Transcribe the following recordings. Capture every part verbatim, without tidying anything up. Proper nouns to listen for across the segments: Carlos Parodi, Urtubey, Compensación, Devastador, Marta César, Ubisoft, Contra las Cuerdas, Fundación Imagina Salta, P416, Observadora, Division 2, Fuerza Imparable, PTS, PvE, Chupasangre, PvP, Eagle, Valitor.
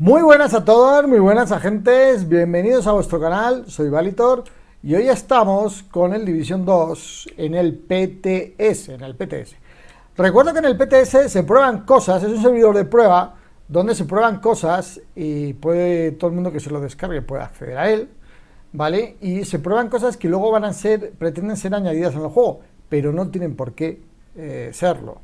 Muy buenas a todos, muy buenas agentes, bienvenidos a vuestro canal, soy Valitor y hoy estamos con el Division dos en el P T S, en el P T S. Recuerda que en el P T S se prueban cosas, es un servidor de prueba donde se prueban cosas y puede todo el mundo que se lo descargue puede acceder a él, ¿vale? Y se prueban cosas que luego van a ser, pretenden ser añadidas en el juego, pero no tienen por qué eh, serlo.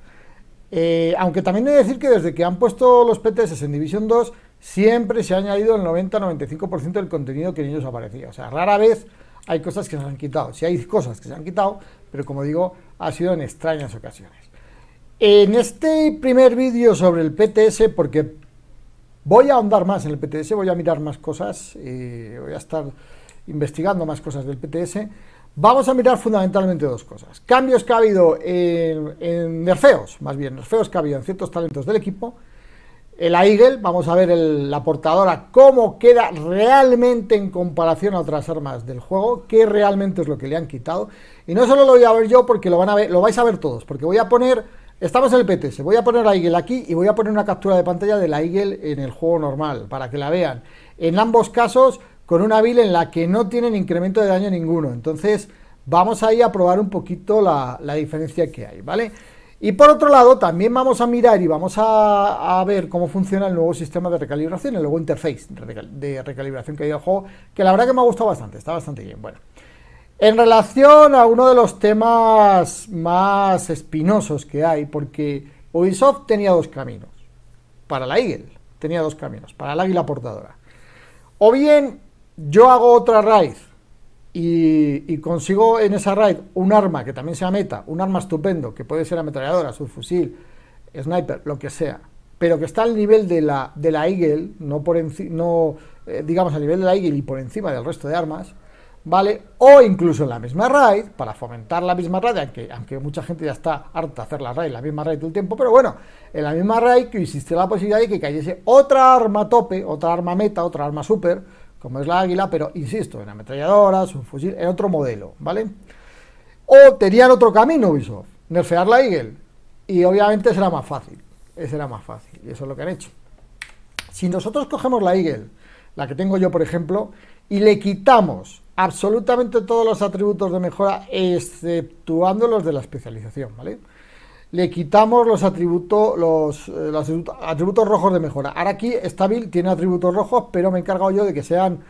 Eh, aunque también he de decir que desde que han puesto los P T S en Division dos siempre se ha añadido el noventa a noventa y cinco por ciento del contenido que en ellos aparecía. O sea, rara vez hay cosas que se han quitado. Sí hay cosas que se han quitado, pero como digo, ha sido en extrañas ocasiones. En este primer vídeo sobre el P T S, porque voy a ahondar más en el P T S, voy a mirar más cosas, eh, voy a estar investigando más cosas del P T S, vamos a mirar fundamentalmente dos cosas. Cambios que ha habido en, en nerfeos, más bien, nerfeos que ha habido en ciertos talentos del equipo. La Eagle, vamos a ver el, la portadora, cómo queda realmente en comparación a otras armas del juego, qué realmente es lo que le han quitado. Y no solo lo voy a ver yo, porque lo, van a ver, lo vais a ver todos, porque voy a poner, estamos en el P T S, voy a poner la Eagle aquí y voy a poner una captura de pantalla de la Eagle en el juego normal, para que la vean. En ambos casos, con una build en la que no tienen incremento de daño ninguno. Entonces, vamos ahí a probar un poquito la, la diferencia que hay, ¿vale? Y por otro lado, también vamos a mirar y vamos a, a ver cómo funciona el nuevo sistema de recalibración, el nuevo interface de recalibración que hay en el juego, que la verdad que me ha gustado bastante, está bastante bien. Bueno, en relación a uno de los temas más espinosos que hay, porque Ubisoft tenía dos caminos, para la Eagle, tenía dos caminos, para la Águila Portadora. O bien, yo hago otra raid Y, y consigo en esa raid un arma que también sea meta, un arma estupendo, que puede ser ametralladora, subfusil, sniper, lo que sea, pero que está al nivel de la, de la Eagle, no por enci no, eh, digamos al nivel de la Eagle y por encima del resto de armas, ¿vale? O incluso en la misma raid, para fomentar la misma raid, aunque, aunque mucha gente ya está harta de hacer la raid, la misma raid todo el tiempo, pero bueno, en la misma raid que existe la posibilidad de que cayese otra arma tope, otra arma meta, otra arma super, como es la Águila, pero insisto, en ametralladoras, un fusil, en otro modelo, ¿vale? O tenían otro camino Ubisoft, nerfear la Eagle, y obviamente será más fácil, será más fácil, y eso es lo que han hecho. Si nosotros cogemos la Eagle, la que tengo yo por ejemplo, y le quitamos absolutamente todos los atributos de mejora, exceptuando los de la especialización, ¿vale? Le quitamos los atributos los, los atributos rojos de mejora. Ahora aquí esta build tiene atributos rojos, pero me he encargado yo de que sean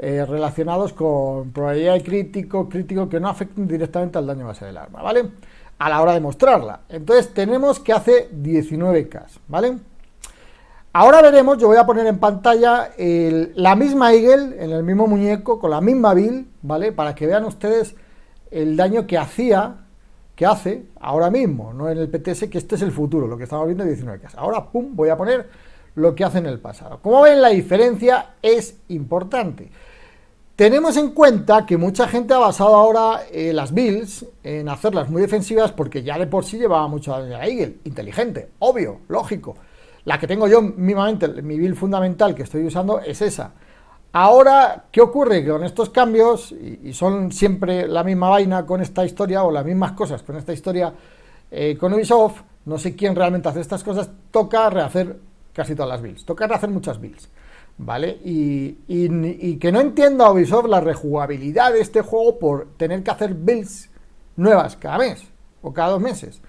eh, relacionados con probabilidad de crítico, crítico que no afecten directamente al daño base del arma, ¿vale? A la hora de mostrarla. Entonces tenemos que hace diecinueve K, ¿vale? Ahora veremos, yo voy a poner en pantalla el, la misma Eagle, en el mismo muñeco, con la misma build, ¿vale? Para que vean ustedes el daño que hacía... que hace ahora mismo, no en el P T S, que este es el futuro, lo que estamos viendo en diecinueve K. Ahora, pum, voy a poner lo que hace en el pasado. Como ven, la diferencia es importante. Tenemos en cuenta que mucha gente ha basado ahora eh, las builds en hacerlas muy defensivas porque ya de por sí llevaba mucho daño a la Eagle. Inteligente, obvio, lógico. La que tengo yo mínimamente, mi build fundamental que estoy usando es esa. Ahora, ¿qué ocurre? Que con estos cambios, y, y son siempre la misma vaina con esta historia, o las mismas cosas con esta historia, eh, con Ubisoft, no sé quién realmente hace estas cosas, toca rehacer casi todas las builds, toca rehacer muchas builds, ¿vale? Y, y, y que no entienda Ubisoft la rejugabilidad de este juego por tener que hacer builds nuevas cada mes, o cada dos meses.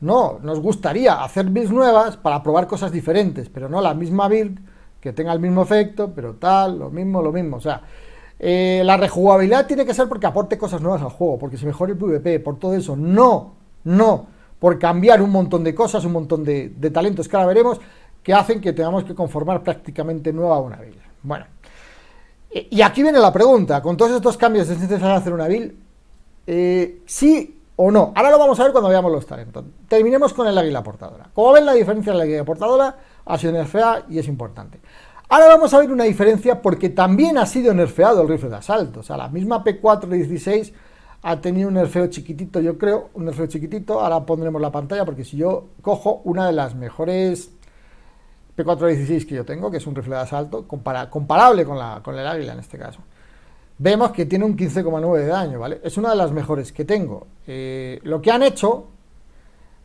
No, nos gustaría hacer builds nuevas para probar cosas diferentes, pero no la misma build, que tenga el mismo efecto, pero tal, lo mismo, lo mismo, o sea, eh, la rejugabilidad tiene que ser porque aporte cosas nuevas al juego, porque se mejore el PvP, por todo eso, no, no, por cambiar un montón de cosas, un montón de, de talentos que ahora veremos, que hacen que tengamos que conformar prácticamente nueva una build. Bueno, y aquí viene la pregunta, con todos estos cambios es necesario hacer una build, eh, sí o no, ahora lo vamos a ver cuando veamos los talentos. Terminemos con el Águila Portadora. Como ven, la diferencia del Águila Portadora ha sido nerfeada y es importante. Ahora vamos a ver una diferencia porque también ha sido nerfeado el rifle de asalto. O sea, la misma P cuatro dieciséis ha tenido un nerfeo chiquitito, yo creo, un nerfeo chiquitito. Ahora pondremos la pantalla porque si yo cojo una de las mejores P cuatro dieciséis que yo tengo, que es un rifle de asalto, compara, comparable con, la, con el Águila en este caso, vemos que tiene un quince coma nueve de daño, ¿vale? Es una de las mejores que tengo. Eh, lo que han hecho...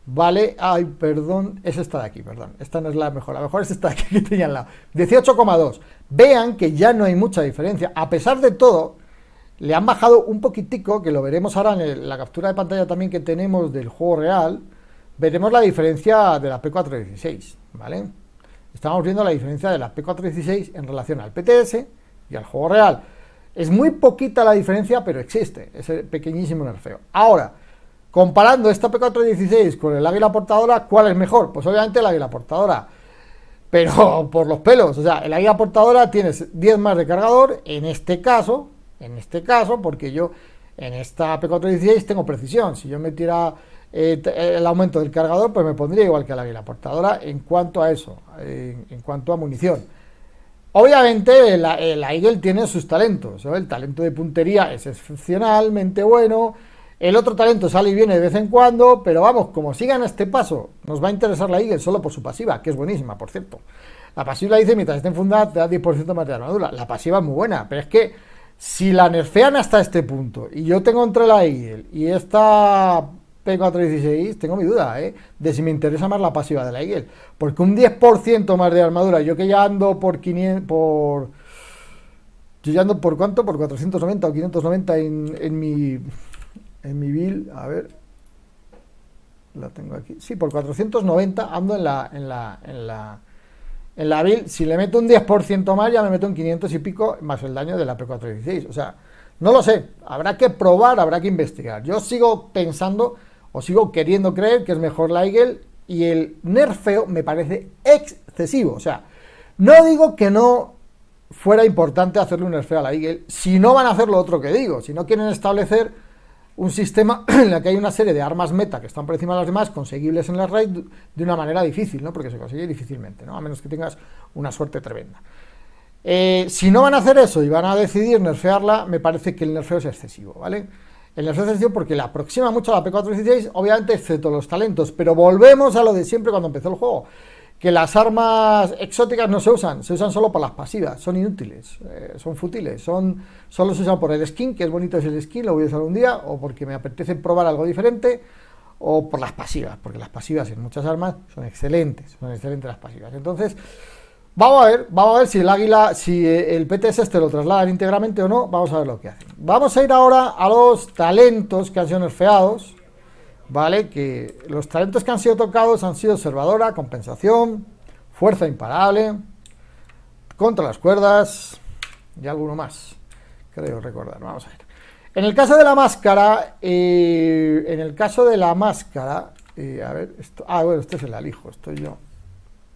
Vale, ay, perdón, es esta de aquí, perdón, esta no es la mejor, la mejor es esta de aquí que tenía al lado, dieciocho coma dos, vean que ya no hay mucha diferencia, a pesar de todo, le han bajado un poquitico, que lo veremos ahora en el, la captura de pantalla también que tenemos del juego real, veremos la diferencia de la P cuatrocientos dieciséis, ¿vale? Estamos viendo la diferencia de la P cuatrocientos dieciséis en relación al P T S y al juego real, es muy poquita la diferencia, pero existe, ese pequeñísimo nerfeo. Ahora, comparando esta P cuatrocientos dieciséis con el águila portadora, ¿cuál es mejor? Pues obviamente el águila portadora, pero por los pelos, o sea, el águila portadora tienes diez más de cargador, en este caso, en este caso, porque yo en esta P cuatrocientos dieciséis tengo precisión, si yo metiera eh, el aumento del cargador, pues me pondría igual que el águila portadora en cuanto a eso, en, en cuanto a munición. Obviamente la, la Eagle tiene sus talentos, ¿sabes? El talento de puntería es excepcionalmente bueno. El otro talento sale y viene de vez en cuando, pero vamos, como sigan este paso, nos va a interesar la Eagle solo por su pasiva, que es buenísima, por cierto. La pasiva dice, mientras esté enfundada, te da diez por ciento más de armadura. La pasiva es muy buena, pero es que si la nerfean hasta este punto, y yo tengo entre la Eagle y esta P cuatrocientos dieciséis, tengo mi duda, ¿eh? De si me interesa más la pasiva de la Eagle. Porque un diez por ciento más de armadura, yo que ya ando por quinientos... por... yo ya ando por ¿cuánto? Por cuatrocientos noventa o quinientos noventa en, en mi... en mi build, a ver, la tengo aquí, sí, por cuatrocientos noventa ando en la, en la, en la, en la build, si le meto un diez por ciento más ya me meto en quinientos y pico más el daño de la P cuatrocientos dieciséis, o sea, no lo sé, habrá que probar, habrá que investigar, yo sigo pensando, o sigo queriendo creer que es mejor la Eagle, y el nerfeo me parece excesivo, o sea, no digo que no fuera importante hacerle un nerfeo a la Eagle, si no van a hacer lo otro que digo, si no quieren establecer un sistema en el que hay una serie de armas meta que están por encima de las demás, conseguibles en la raid de una manera difícil, ¿no? Porque se consigue difícilmente, ¿no? A menos que tengas una suerte tremenda. Eh, si no van a hacer eso y van a decidir nerfearla, me parece que el nerfeo es excesivo, ¿vale? El nerfeo es excesivo porque le aproxima mucho a la P cuatrocientos dieciséis, obviamente excepto los talentos, pero volvemos a lo de siempre cuando empezó el juego, que las armas exóticas no se usan, se usan solo por las pasivas, son inútiles, eh, son fútiles, son, solo se usan por el skin, que es bonito es el skin, lo voy a usar un día, o porque me apetece probar algo diferente, o por las pasivas, porque las pasivas en muchas armas son excelentes, son excelentes las pasivas. Entonces, vamos a ver, vamos a ver si el águila, si el P T S este lo trasladan íntegramente o no, vamos a ver lo que hacen. Vamos a ir ahora a los talentos que han sido nerfeados, ¿vale? Que los talentos que han sido tocados han sido Observadora, Compensación, Fuerza Imparable, Contra las Cuerdas y alguno más, creo recordar, vamos a ver. En el caso de la máscara, eh, en el caso de la máscara, eh, a ver, esto, ah, bueno, este es el alijo, estoy yo.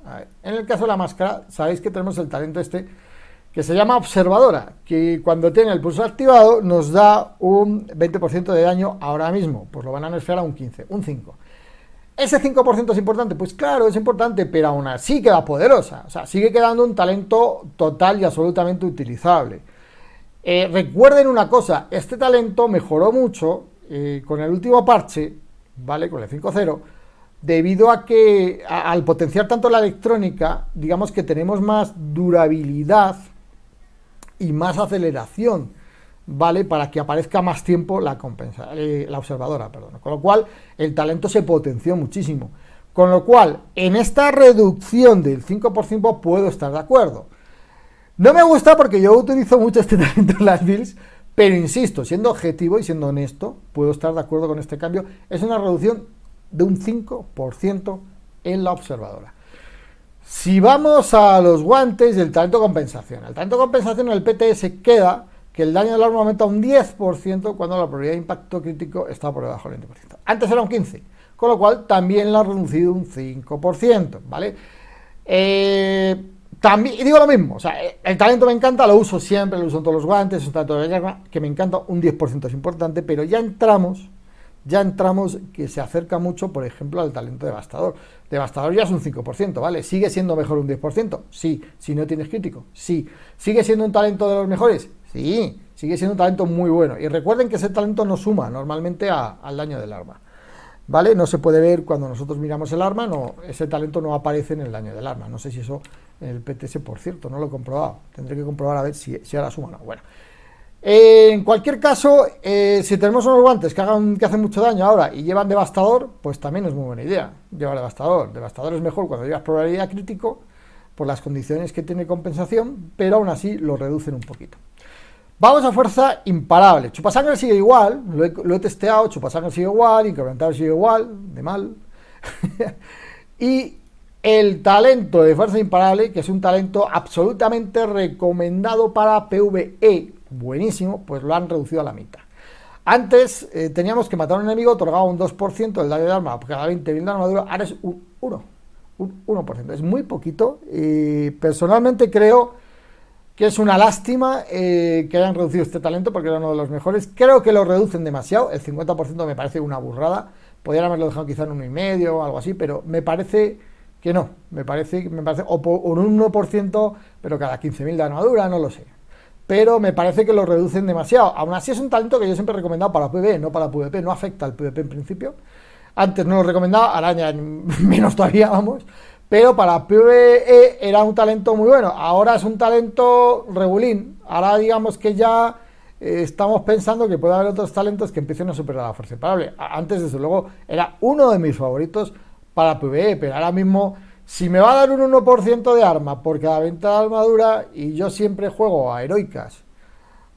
A ver, en el caso de la máscara, sabéis que tenemos el talento este, que se llama Observadora, que cuando tiene el pulso activado nos da un veinte por ciento de daño ahora mismo, pues lo van a nerfear a un quince por ciento, un cinco por ciento. ¿Ese cinco por ciento es importante? Pues claro, es importante, pero aún así queda poderosa, o sea, sigue quedando un talento total y absolutamente utilizable. Eh, recuerden una cosa, este talento mejoró mucho eh, con el último parche, ¿vale? Con el cinco punto cero, debido a que a, al potenciar tanto la electrónica, digamos que tenemos más durabilidad y más aceleración, ¿vale? Para que aparezca más tiempo la compensa, eh, la observadora, perdón. Con lo cual, el talento se potenció muchísimo. Con lo cual, en esta reducción del cinco por ciento puedo estar de acuerdo. No me gusta porque yo utilizo mucho este talento en las builds, pero insisto, siendo objetivo y siendo honesto, puedo estar de acuerdo con este cambio. Es una reducción de un cinco por ciento en la observadora. Si vamos a los guantes del talento compensación, el talento compensación en el P T S queda que el daño del arma aumenta un diez por ciento cuando la probabilidad de impacto crítico está por debajo del veinte por ciento. Antes era un quince por ciento, con lo cual también la ha reducido un cinco por ciento, ¿vale? Eh, también, y digo lo mismo, o sea, el talento me encanta, lo uso siempre, lo uso en todos los guantes, es un talento de arma que me encanta, un diez por ciento es importante, pero ya entramos, ya entramos que se acerca mucho, por ejemplo, al talento devastador. Devastador ya es un cinco por ciento, ¿vale? ¿Sigue siendo mejor un diez por ciento? Sí. ¿Si no tienes crítico? Sí. ¿Sigue siendo un talento de los mejores? Sí. Sigue siendo un talento muy bueno. Y recuerden que ese talento no suma normalmente a, al daño del arma, ¿vale? No se puede ver cuando nosotros miramos el arma, no, ese talento no aparece en el daño del arma. No sé si eso en el P T S, por cierto, no lo he comprobado. Tendré que comprobar a ver si, si ahora suma o no. Bueno. Eh, en cualquier caso, eh, si tenemos unos guantes que hagan que hacen mucho daño ahora y llevan devastador, pues también es muy buena idea llevar devastador. Devastador es mejor cuando llevas probabilidad crítico por las condiciones que tiene compensación, pero aún así lo reducen un poquito. Vamos a fuerza imparable. Chupasangre sigue igual, lo he, lo he testeado, chupasangre sigue igual, incrementar sigue igual, de mal. Y el talento de fuerza imparable, que es un talento absolutamente recomendado para PvE, buenísimo, pues lo han reducido a la mitad. Antes eh, teníamos que matar a un enemigo, otorgaba un dos por ciento del daño de arma cada veinte mil de armadura, ahora es un uno por ciento, un uno por ciento, es muy poquito. Y personalmente creo que es una lástima eh, que hayan reducido este talento, porque era uno de los mejores. Creo que lo reducen demasiado, el cincuenta por ciento me parece una burrada, podrían haberlo dejado quizá en uno coma cinco o algo así, pero me parece que no, me parece, me parece o por un uno por ciento, pero cada quince mil de armadura, no lo sé. Pero me parece que lo reducen demasiado. Aún así es un talento que yo siempre he recomendado para PvE, no para PvP, no afecta al PvP en principio. Antes no lo recomendaba, araña menos todavía, vamos. Pero para PvE era un talento muy bueno. Ahora es un talento regulín. Ahora digamos que ya eh, estamos pensando que puede haber otros talentos que empiecen a superar la fuerza imparable. Antes, desde luego, era uno de mis favoritos para PvE, pero ahora mismo... Si me va a dar un uno por ciento de arma por cada venta de armadura, y yo siempre juego a heroicas,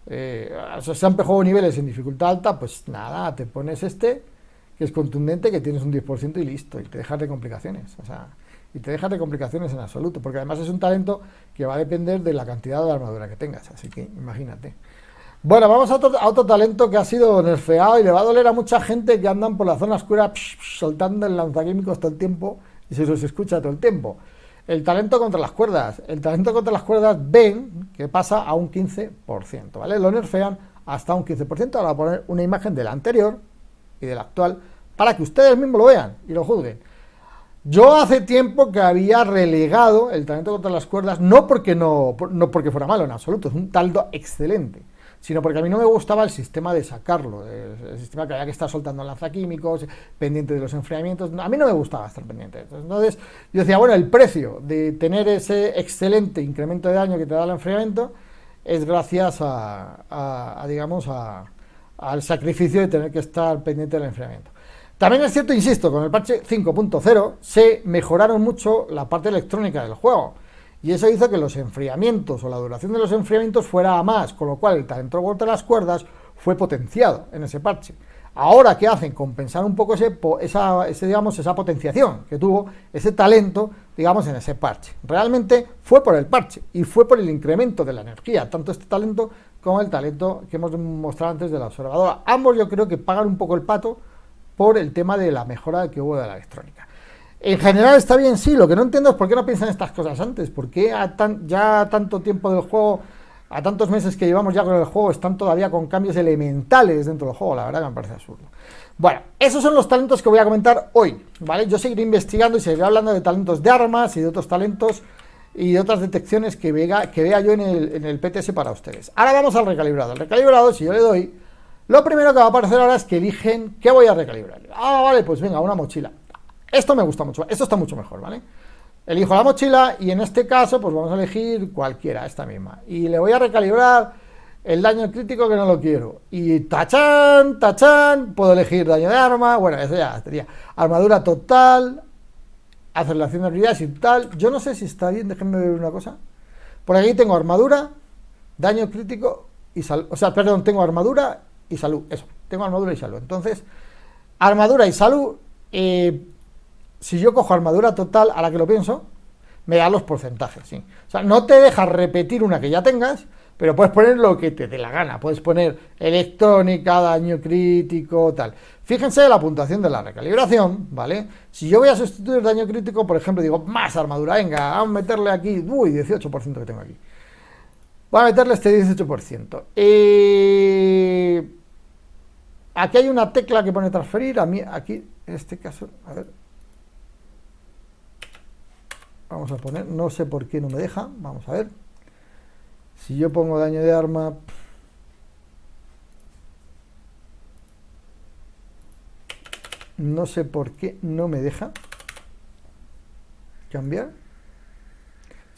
eh, o sea, siempre juego niveles en dificultad alta, pues nada, te pones este, que es contundente, que tienes un diez por ciento y listo, y te dejas de complicaciones, o sea, y te dejas de complicaciones en absoluto, porque además es un talento que va a depender de la cantidad de armadura que tengas, así que imagínate. Bueno, vamos a otro, a otro talento que ha sido nerfeado y le va a doler a mucha gente que andan por la zona oscura psh, psh, soltando el lanzaquímicos todo el tiempo, y se los escucha todo el tiempo. El talento contra las cuerdas. El talento contra las cuerdas ven que pasa a un quince por ciento, ¿vale? Lo nerfean hasta un quince por ciento. Ahora voy a poner una imagen de la anterior y de la actual para que ustedes mismos lo vean y lo juzguen. Yo hace tiempo que había relegado el talento contra las cuerdas, no porque, no, no porque fuera malo en absoluto, es un talento excelente, sino porque a mí no me gustaba el sistema de sacarlo, el sistema que había que estar soltando lanzaquímicos, pendiente de los enfriamientos, a mí no me gustaba estar pendiente. Entonces yo decía, bueno, el precio de tener ese excelente incremento de daño que te da el enfriamiento es gracias a, a, a digamos, a, al sacrificio de tener que estar pendiente del enfriamiento. También es cierto, insisto, con el parche cinco punto cero se mejoraron mucho la parte electrónica del juego, y eso hizo que los enfriamientos o la duración de los enfriamientos fuera a más, con lo cual el talento contra las cuerdas fue potenciado en ese parche. Ahora, ¿qué hacen? Compensar un poco ese, esa, ese, digamos, esa potenciación que tuvo ese talento, digamos, en ese parche. Realmente fue por el parche y fue por el incremento de la energía, tanto este talento como el talento que hemos mostrado antes de la observadora. Ambos yo creo que pagan un poco el pato por el tema de la mejora que hubo de la electrónica. En general está bien, sí, lo que no entiendo es por qué no piensan estas cosas antes, por qué a tan, ya a tanto tiempo del juego, a tantos meses que llevamos ya con el juego, están todavía con cambios elementales dentro del juego, la verdad que me parece absurdo. Bueno, esos son los talentos que voy a comentar hoy, ¿vale? Yo seguiré investigando y seguiré hablando de talentos de armas y de otros talentos y de otras detecciones que vea, que vea yo en el, en el P T S para ustedes. Ahora vamos al recalibrado. El recalibrado, si yo le doy, lo primero que va a aparecer ahora es que eligen qué voy a recalibrar. Ah, vale, pues venga, una mochila. Esto me gusta mucho, esto está mucho mejor, ¿vale? Elijo la mochila y en este caso pues vamos a elegir cualquiera, esta misma. Y le voy a recalibrar el daño crítico que no lo quiero. Y tachán, tachán, puedo elegir daño de arma, bueno, eso ya sería armadura total, aceleración de habilidades y tal. Yo no sé si está bien, déjenme ver una cosa. Por aquí tengo armadura, daño crítico y salud, o sea, perdón, tengo armadura y salud, eso, tengo armadura y salud. Entonces, armadura y salud... Eh, Si yo cojo armadura total, a la que lo pienso, me da los porcentajes, sí. O sea, no te dejas repetir una que ya tengas, pero puedes poner lo que te dé la gana. Puedes poner electrónica, daño crítico, tal. Fíjense la puntuación de la recalibración, ¿vale? Si yo voy a sustituir daño crítico, por ejemplo, digo, más armadura, venga, vamos a meterle aquí, uy, dieciocho por ciento que tengo aquí. Voy a meterle este dieciocho por ciento. Eh, aquí hay una tecla que pone transferir, a mí, aquí, en este caso, a ver. Vamos a poner, no sé por qué no me deja, vamos a ver. Si yo pongo daño de arma... No sé por qué no me deja cambiar.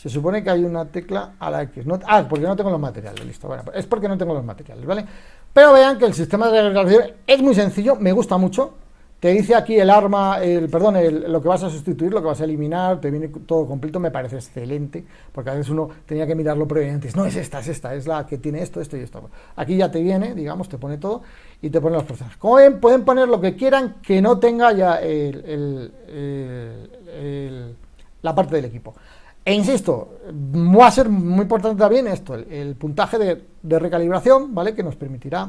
Se supone que hay una tecla a la X. No, ah, porque no tengo los materiales, listo. Bueno, es porque no tengo los materiales, ¿vale? Pero vean que el sistema de reclasificación es muy sencillo, me gusta mucho. Te dice aquí el arma, el perdón, el, lo que vas a sustituir, lo que vas a eliminar, te viene todo completo, me parece excelente, porque a veces uno tenía que mirarlo previamente, no es esta, es esta, es la que tiene esto, esto y esto. Aquí ya te viene, digamos, te pone todo y te pone los personajes. Como ven, pueden poner lo que quieran que no tenga ya el, el, el, el, la parte del equipo. E insisto, va a ser muy importante también esto, el, el puntaje de, de recalibración, ¿vale? Que nos permitirá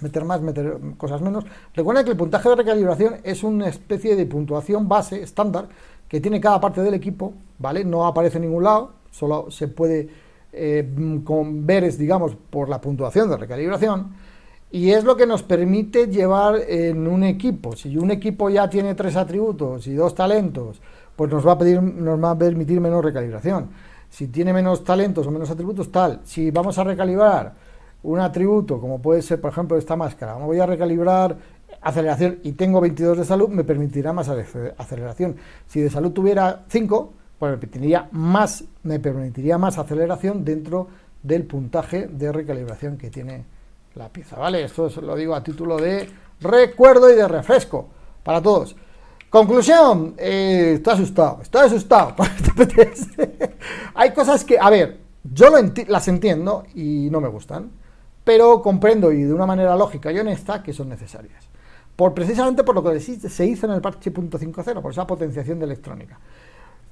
meter más, meter cosas menos. Recuerden que el puntaje de recalibración es una especie de puntuación base, estándar, que tiene cada parte del equipo, ¿vale? No aparece en ningún lado, solo se puede eh, con ver, es, digamos, por la puntuación de recalibración, y es lo que nos permite llevar en un equipo. Si un equipo ya tiene tres atributos y dos talentos, pues nos va a pedir, nos va a permitir menos recalibración. Si tiene menos talentos o menos atributos, tal. Si vamos a recalibrar un atributo, como puede ser, por ejemplo, esta máscara, voy a recalibrar aceleración y tengo veintidós de salud, me permitirá más aceleración. Si de salud tuviera cinco, pues me permitiría más, me permitiría más aceleración dentro del puntaje de recalibración que tiene la pieza, ¿vale? Esto es, lo digo a título de recuerdo y de refresco para todos. Conclusión, eh, estoy asustado, estoy asustado por este P T S. Hay cosas que, a ver, yo lo enti las entiendo y no me gustan, pero comprendo, y de una manera lógica y honesta, que son necesarias. Por, precisamente por lo que se hizo en el parche punto cinco punto cero, por esa potenciación de electrónica.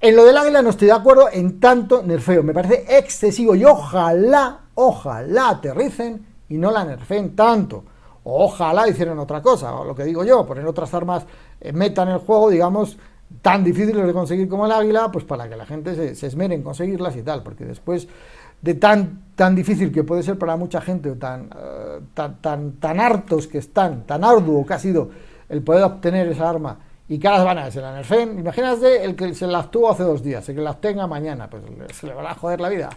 En lo del águila no estoy de acuerdo en tanto nerfeo, me parece excesivo y ojalá, ojalá aterricen y no la nerfeen tanto. Ojalá hicieran otra cosa, o lo que digo yo, poner otras armas eh, meta en el juego, digamos, tan difíciles de conseguir como el águila, pues para que la gente se, se esmere en conseguirlas y tal, porque después de tan, tan difícil que puede ser para mucha gente, o tan, uh, tan, tan, tan hartos que están, tan arduo que ha sido el poder obtener esa arma, y que ahora van a hacer la nerfeen, imagínate el que se las tuvo hace dos días, el que las tenga mañana, pues se le va a joder la vida.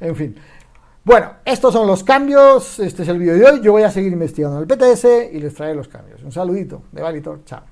En fin. Bueno, estos son los cambios, este es el vídeo de hoy, yo voy a seguir investigando el P T S y les traeré los cambios. Un saludito de Valitor, chao.